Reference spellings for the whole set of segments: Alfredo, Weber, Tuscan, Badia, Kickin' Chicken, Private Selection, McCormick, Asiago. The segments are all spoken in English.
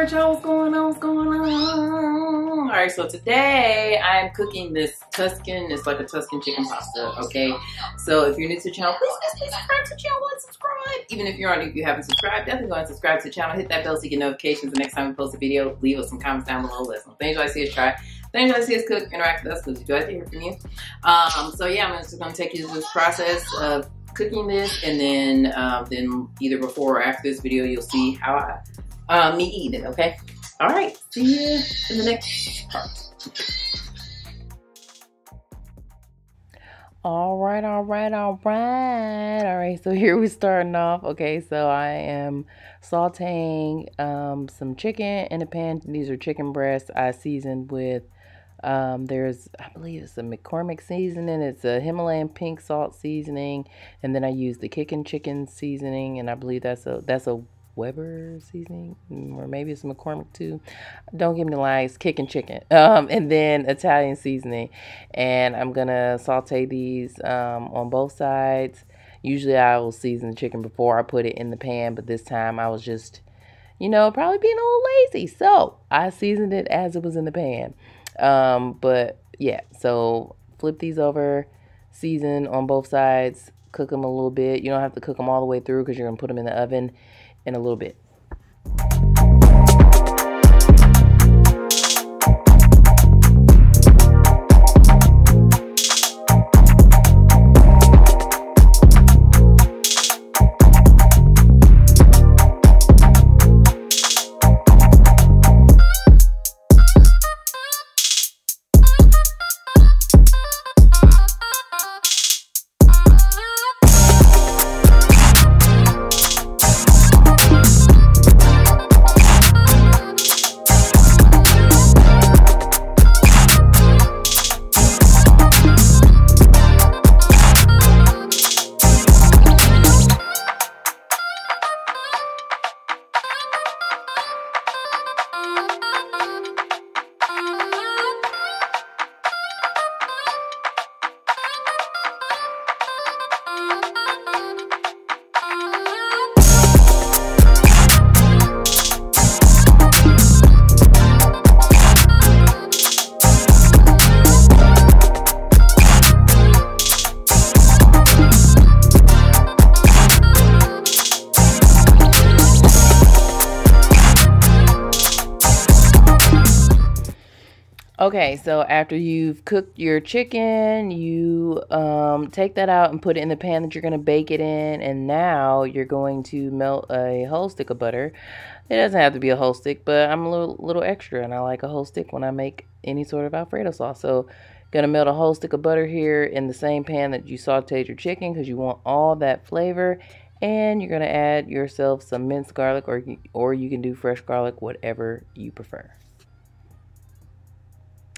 Alright y'all, what's going on? What's going on? Alright, so today I'm cooking this Tuscan, it's like a Tuscan chicken pasta, okay? So if you're new to the channel, please subscribe to the channel and subscribe. Even if you're on, if you haven't subscribed, definitely go and subscribe to the channel. Hit that bell so you get notifications the next time we post a video. Leave us some comments down below. Let us know things you like to see us try, things you like to see us cook, interact with us, because we do like to hear from you. So yeah, I'm just going to take you through this process of cooking this, and then either before or after this video, you'll see how I me eat it, okay? All right, see you in the next part. All right, so here we're starting off. Okay, so I am sauteing some chicken in a pan. These are chicken breasts I seasoned with, there's, I believe it's a McCormick seasoning. It's a Himalayan pink salt seasoning. And then I use the Kickin' Chicken seasoning, and I believe that's a Weber seasoning, or maybe it's McCormick too. Don't give me the lies. Kickin' Chicken, and then Italian seasoning, and I'm gonna saute these on both sides. Usually I will season the chicken before I put it in the pan, but this time I was just, you know, probably being a little lazy, so I seasoned it as it was in the pan. But yeah, so flip these over, season on both sides, cook them a little bit. You don't have to cook them all the way through because you're gonna put them in the oven in a little bit. Okay, so after you've cooked your chicken, you take that out and put it in the pan that you're going to bake it in. And now you're going to melt a whole stick of butter. It doesn't have to be a whole stick, but I'm a little extra, and I like a whole stick when I make any sort of Alfredo sauce. So going to melt a whole stick of butter here in the same pan that you sauteed your chicken, because you want all that flavor. And you're going to add yourself some minced garlic, or you can do fresh garlic, whatever you prefer.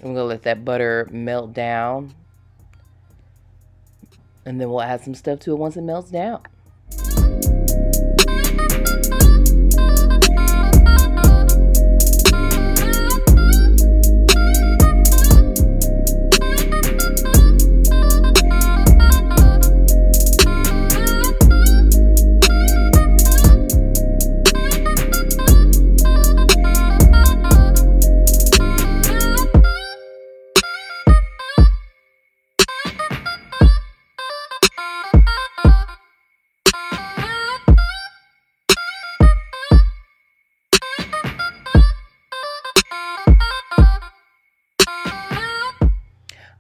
I'm gonna let that butter melt down, and then we'll add some stuff to it once it melts down.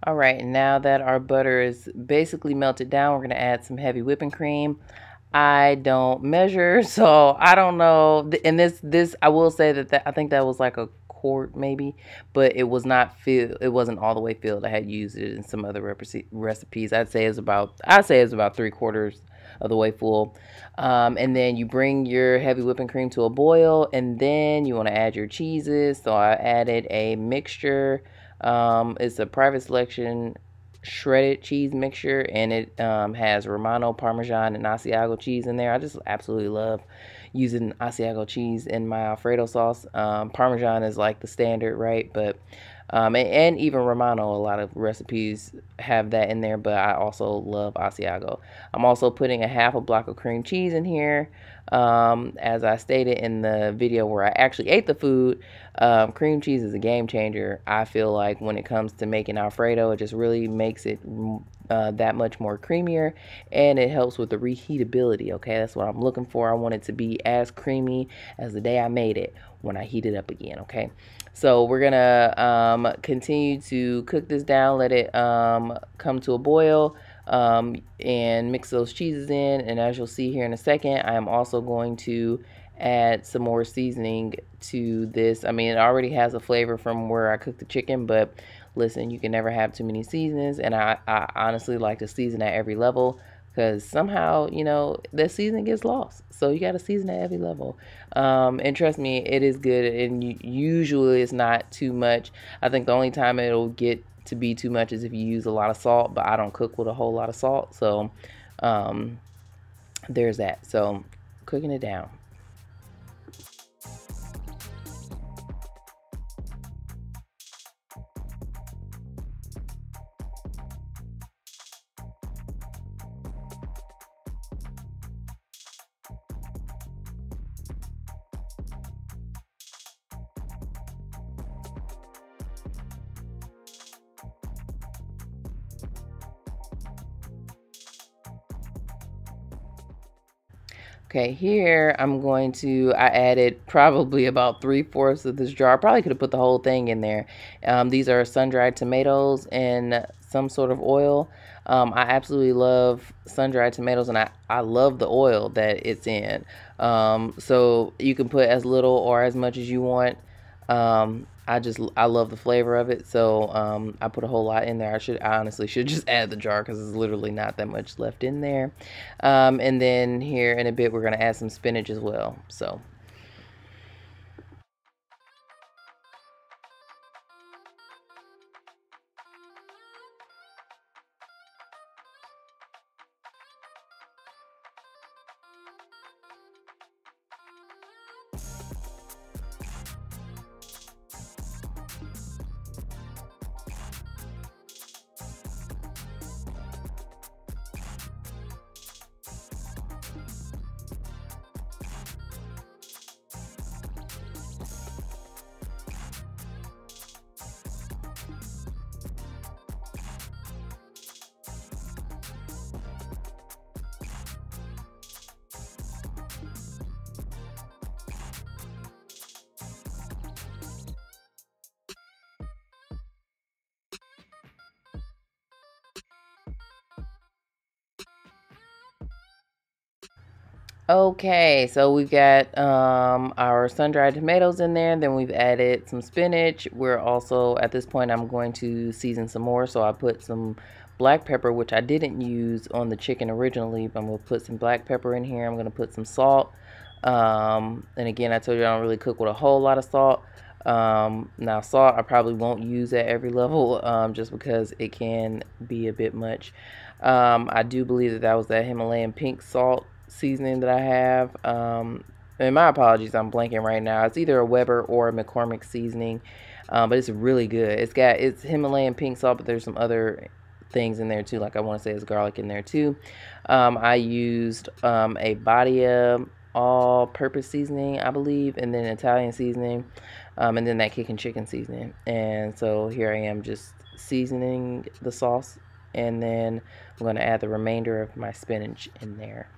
All right, now that our butter is basically melted down, we're going to add some heavy whipping cream. I don't measure, so I don't know. And this I will say that I think that was like a quart maybe, but it was not filled. It wasn't all the way filled. I had used it in some other recipes. I'd say it's about 3/4 of the way full. And then you bring your heavy whipping cream to a boil, and then you want to add your cheeses. So I added a mixture. It's a Private Selection shredded cheese mixture, and it has Romano, Parmesan, and Asiago cheese in there. I just absolutely love using Asiago cheese in my Alfredo sauce. Parmesan is like the standard, right? But and even Romano, a lot of recipes have that in there, but I also love Asiago. I'm also putting a half a block of cream cheese in here. As I stated in the video where I actually ate the food, cream cheese is a game changer. I feel like when it comes to making Alfredo, it just really makes it that much more creamier, and it helps with the reheatability. Okay, that's what I'm looking for. I want it to be as creamy as the day I made it when I heat it up again. Okay, so we're gonna continue to cook this down, let it come to a boil, and mix those cheeses in. And as you'll see here in a second, I am also going to add some more seasoning to this. I mean, it already has a flavor from where I cooked the chicken, but listen, you can never have too many seasonings, and I honestly like to season at every level, because somehow, you know, the seasoning gets lost. So you got to season at every level. And trust me, it is good, and usually it's not too much. I think the only time it'll get to be too much is if you use a lot of salt, but I don't cook with a whole lot of salt. So there's that. So cooking it down. Okay, here I'm going to, I added probably about 3/4 of this jar. Probably could have put the whole thing in there. These are sun-dried tomatoes in some sort of oil. I absolutely love sun-dried tomatoes, and I love the oil that it's in. So you can put as little or as much as you want. I love the flavor of it, so I put a whole lot in there. I honestly should just add the jar, because there's literally not that much left in there. And then here in a bit, we're gonna add some spinach as well. So. Okay, so we've got our sun-dried tomatoes in there, then we've added some spinach. We're also, at this point, I'm going to season some more, so I put some black pepper, which I didn't use on the chicken originally, but I'm going to put some black pepper in here. I'm going to put some salt, and again, I told you I don't really cook with a whole lot of salt. Now salt, I probably won't use at every level, just because it can be a bit much. I do believe that was that Himalayan pink salt seasoning that I have. And my apologies, I'm blanking right now. It's either a Weber or a McCormick seasoning, but it's really good. It's Himalayan pink salt, but there's some other things in there too. Like I want to say it's garlic in there too. I used a Badia all-purpose seasoning, I believe, and then Italian seasoning, and then that Kickin' Chicken seasoning. And so here I am just seasoning the sauce, and then I'm going to add the remainder of my spinach in there.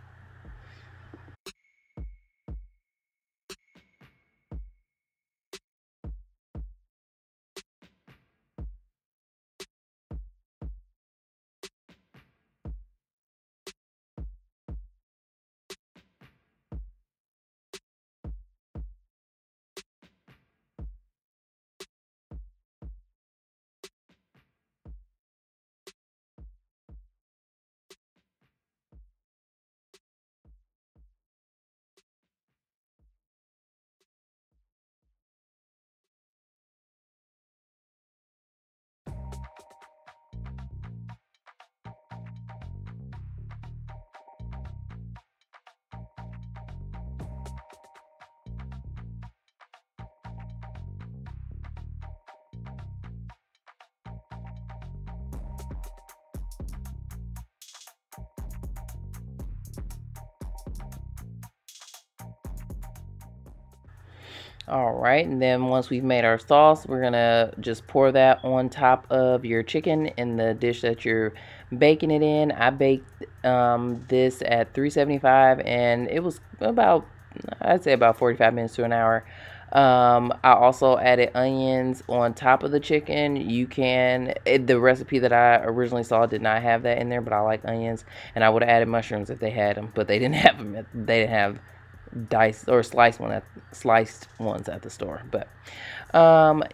All right, and then once we've made our sauce, we're gonna just pour that on top of your chicken in the dish that you're baking it in. I baked this at 375, and it was about, I'd say about 45 minutes to an hour. I also added onions on top of the chicken. You can, the recipe that I originally saw did not have that in there, but I like onions, and I would have added mushrooms if they had them, but they didn't have them. They didn't have diced or sliced ones at the store. But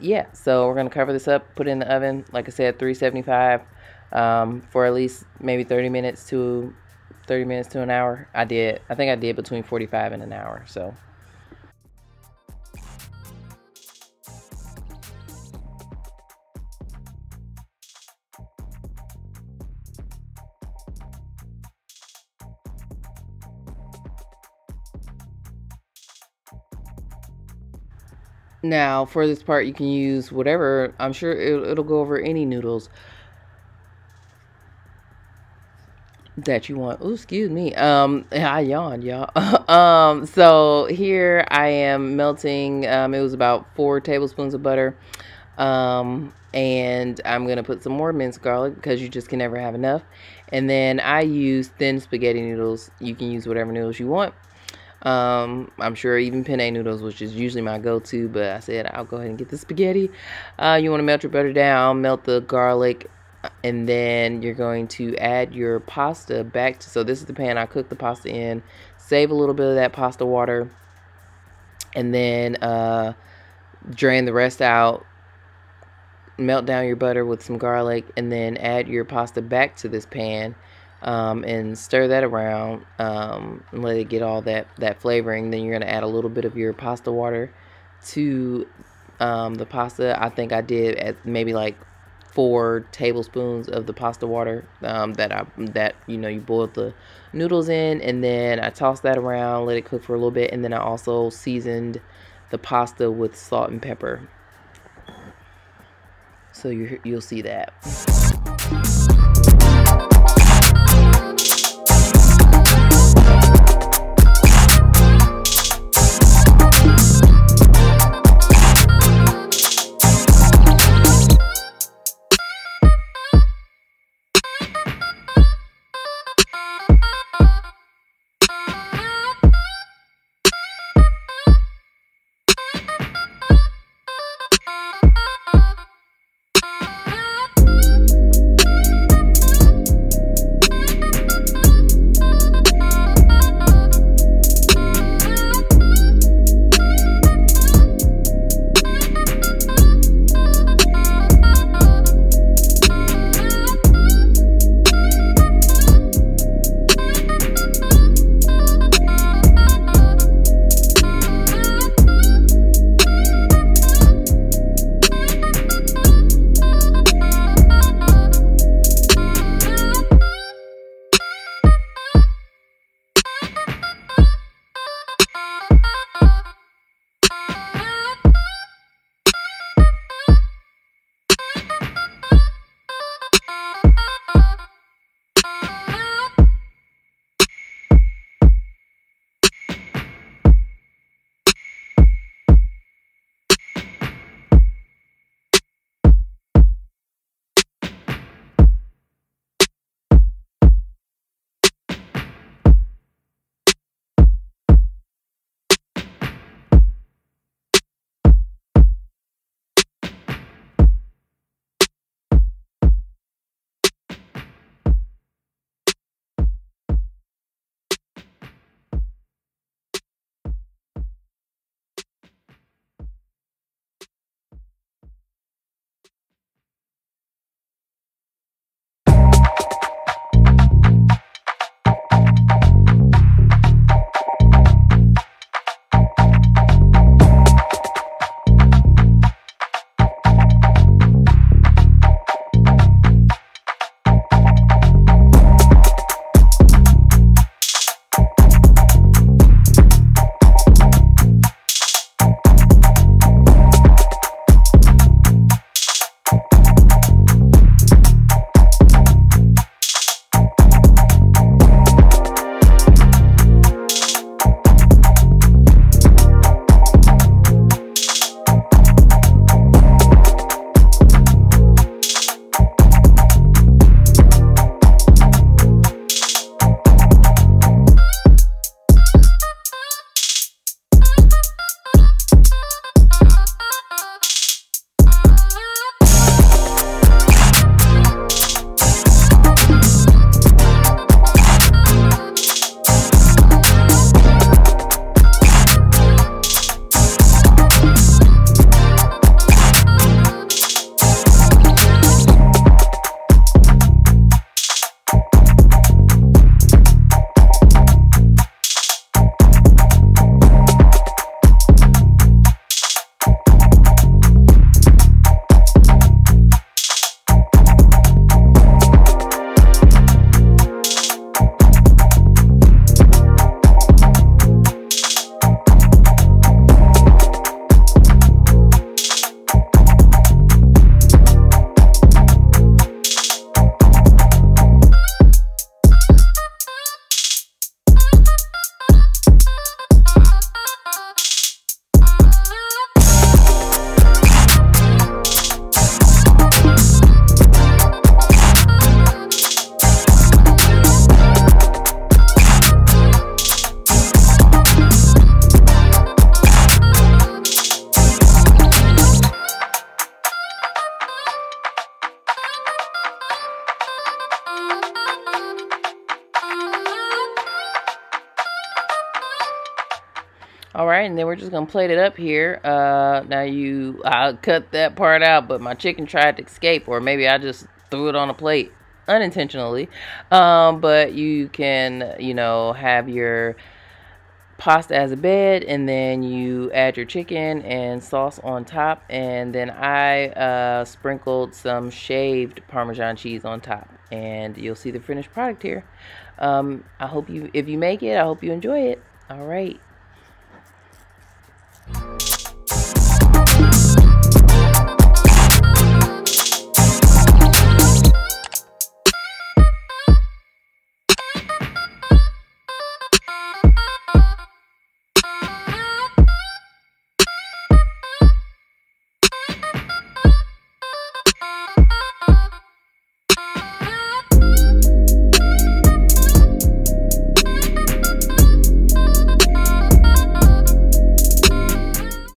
yeah, so we're gonna cover this up, put it in the oven, like I said, 375 for at least maybe 30 minutes to an hour. I think I did between 45 and an hour. So now for this part, you can use whatever. I'm sure it'll go over any noodles that you want. Oh, excuse me. I yawned, y'all. So here I am melting. It was about 4 tablespoons of butter. And I'm going to put some more minced garlic because you just can never have enough. And then I use thin spaghetti noodles. You can use whatever noodles you want. I'm sure even penne noodles, which is usually my go-to, but I said I'll go ahead and get the spaghetti. You want to melt your butter down, melt the garlic, and then you're going to add your pasta back to, so this is the pan I cooked the pasta in. Save a little bit of that pasta water, and then drain the rest out. Melt down your butter with some garlic, and then add your pasta back to this pan. And stir that around, and let it get all that flavoring. Then you're going to add a little bit of your pasta water to the pasta. I think I did at maybe like 4 tablespoons of the pasta water that you know, you boiled the noodles in, and then I tossed that around, let it cook for a little bit, and then I also seasoned the pasta with salt and pepper. So you'll see that. Alright, and then we're just going to plate it up here. Now I cut that part out, but my chicken tried to escape, or maybe I just threw it on a plate unintentionally. But you can, you know, have your pasta as a bed, and then you add your chicken and sauce on top. And then I sprinkled some shaved Parmesan cheese on top, and you'll see the finished product here. I hope if you make it, I hope you enjoy it. All right.